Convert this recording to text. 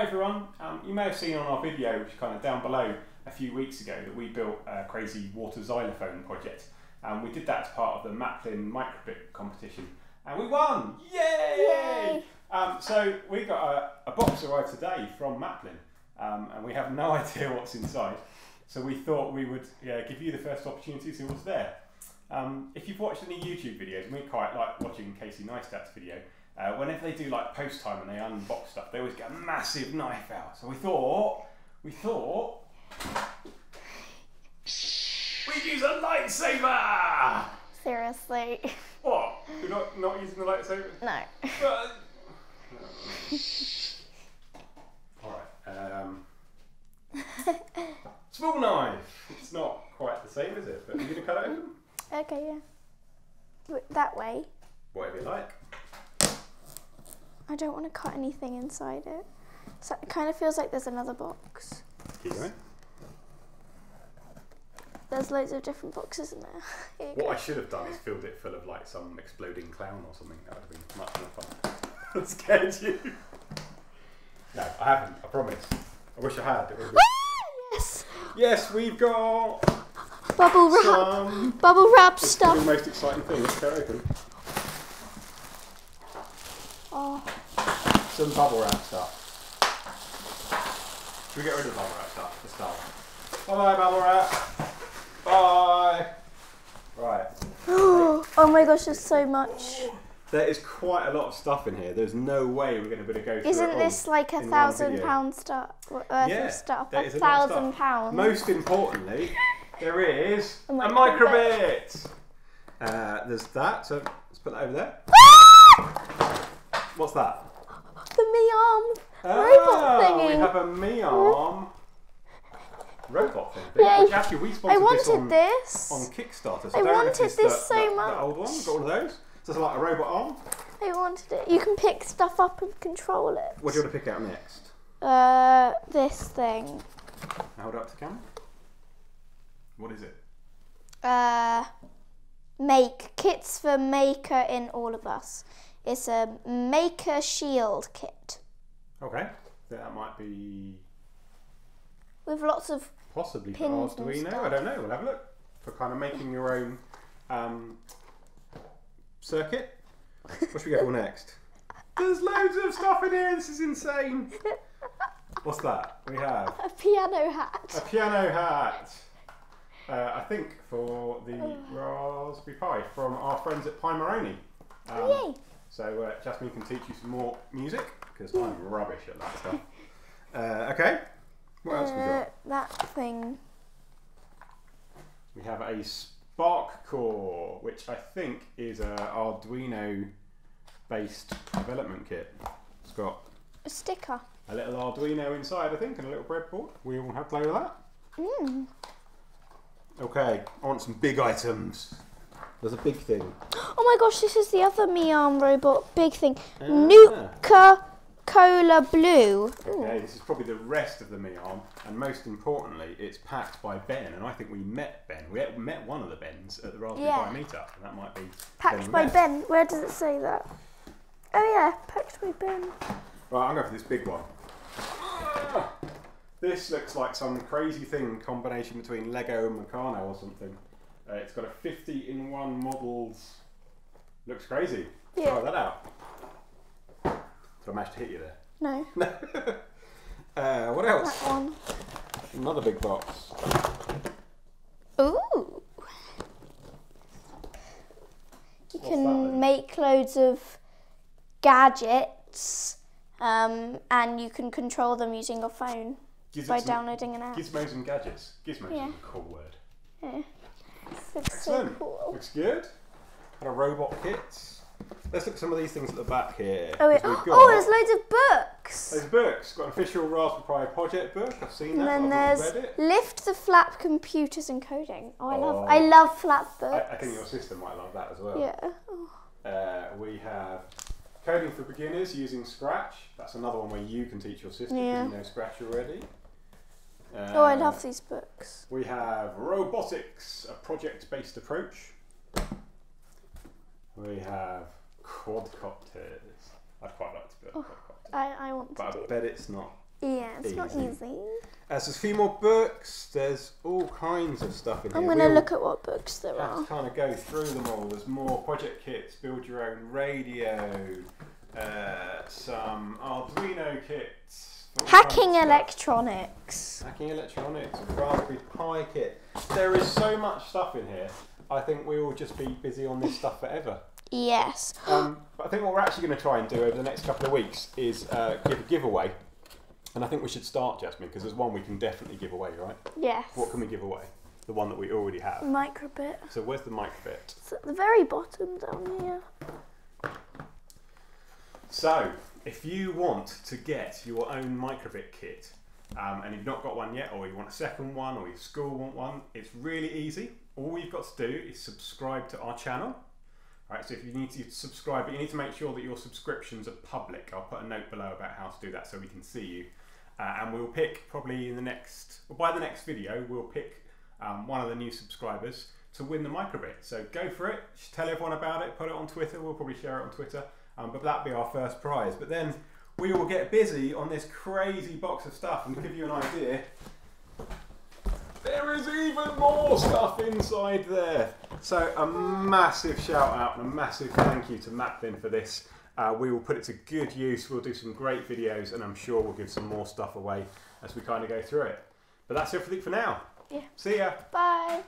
Hi everyone, you may have seen on our video, which is kind of down below, a few weeks ago that we built a crazy water xylophone project. We did that as part of the Maplin Microbit competition and we won! Yay! Yay! So we got a box arrived today from Maplin and we have no idea what's inside. So we thought we would give you the first opportunity to see what's there. If you've watched any YouTube videos, and we quite like watching Casey Neistat's video, whenever they do like post time and they unbox stuff, they always get a massive knife out. So we thought we'd use a lightsaber! Seriously. What? You're not using the lightsaber? No. Alright, small knife! It's not quite the same, is it? But are you going to cut it open? Okay, yeah. That way. Whatever you like. I don't want to cut anything inside it. So it kind of feels like there's another box. Keep going. There's loads of different boxes in there. What go. I should have done is filled it full of like some exploding clown or something. That would have been much more fun. That scared you. No, I haven't. I promise. I wish I had. It would have been... Yes. Yes, we've got bubble wrap. Some... Bubble wrap stuff. The most exciting thing. Let's get it open. Oh. Some bubble wrap stuff. Should we get rid of bubble wrap stuff for start? Bye bye bubble wrap. Bye. Right. Oh my gosh, there's so much. There is quite a lot of stuff in here. There's no way we're going to be able to go through. Isn't this like £1,000 stuff? Yeah, stuff. £1,000. Most importantly, there is a microbit. There's that. So let's put that over there. What's that? The MeArm robot thingy. We have a MeArm robot thing. Yeah, which actually we sponsored on Kickstarter. So I wanted this so much. The old one. Got all of those. So it's like a robot arm. I wanted it. You can pick stuff up and control it. What do you want to pick out next? This thing. Hold it up to the camera. What is it? Make kits for Maker in All of Us. It's a Maker Shield kit. Okay, that might be... With lots of possibly pins for Arduino, I don't know, we'll have a look. For kind of making your own circuit. What should we go for next? There's loads of stuff in here, this is insane. What's that? We have... A piano hat. A piano hat. I think for the Raspberry Pi from our friends at Pi Maroni. Yay! So Jasmine can teach you some more music, because I'm rubbish at that stuff. Okay, what else we got? That thing. We have a Spark Core, which I think is an Arduino-based development kit. It's got a sticker, a little Arduino inside, I think, and a little breadboard. We all have play with that. Mm. Okay, I want some big items. There's a big thing. Oh my gosh, this is the other MeArm robot big thing. Nuka-Cola Blue. Okay, this is probably the rest of the MeArm, and most importantly, it's packed by Ben, and I think we met Ben. We met one of the Bens at the Raspberry Pi meetup, and that might be... Packed by Ben. Where does it say that? Oh yeah, packed by Ben. Right, I'm going for this big one. Ah, this looks like some crazy thing, combination between Lego and Meccano or something. It's got a 50-in-1 models. Looks crazy. Yeah. Try that out. Did I manage to hit you there? No. No. What else? That one. Another big box. Ooh. You can make loads of gadgets, and you can control them using your phone by downloading an app. Gizmos and gadgets. Gizmos is a cool word. Yeah. Excellent. So cool. Looks good. Got a robot kit. Let's look at some of these things at the back here. Oh, there's loads of books. There's books. Got an official Raspberry Pi project book. I've seen that. And then there's Lift the Flap Computers and Coding. Oh, I love flap books. I think your sister might love that as well. Yeah. Oh. We have Coding for Beginners using Scratch. That's another one where you can teach your sister if you know Scratch already. Oh, I love these books. We have Robotics, a project-based approach. We have Quadcopters. I'd quite like to build a quadcopter. I want to. But I bet it's not Yeah, it's not easy. There's a few more books. There's all kinds of stuff in here. I'm going to look at what books there are. Kind of go through them all. There's more project kits, build your own radio, some Arduino kits. Hacking electronics. Hacking electronics, a Raspberry Pi kit. There is so much stuff in here. I think we will just be busy on this stuff forever. Yes. But I think what we're actually going to try and do over the next couple of weeks is give a giveaway. And I think we should start, Jasmine, because there's one we can definitely give away, right? Yes. What can we give away? The one that we already have. Microbit. So where's the Microbit? It's at the very bottom down here. So if you want to get your own Microbit kit and you've not got one yet, or you want a second one, or your school want one, it's really easy. All you've got to do is subscribe to our channel. Right, so if you need to subscribe, but you need to make sure that your subscriptions are public. I'll put a note below about how to do that so we can see you. And we'll pick probably in the next, or by the next video, we'll pick one of the new subscribers to win the Microbit. So go for it, tell everyone about it, put it on Twitter, we'll probably share it on Twitter, but that'll be our first prize. But then we will get busy on this crazy box of stuff and give you an idea. There is even more stuff inside there. So a massive shout out and a massive thank you to Maplin for this. We will put it to good use. We'll do some great videos and I'm sure we'll give some more stuff away as we kind of go through it. But that's everything for now. Yeah. See ya. Bye.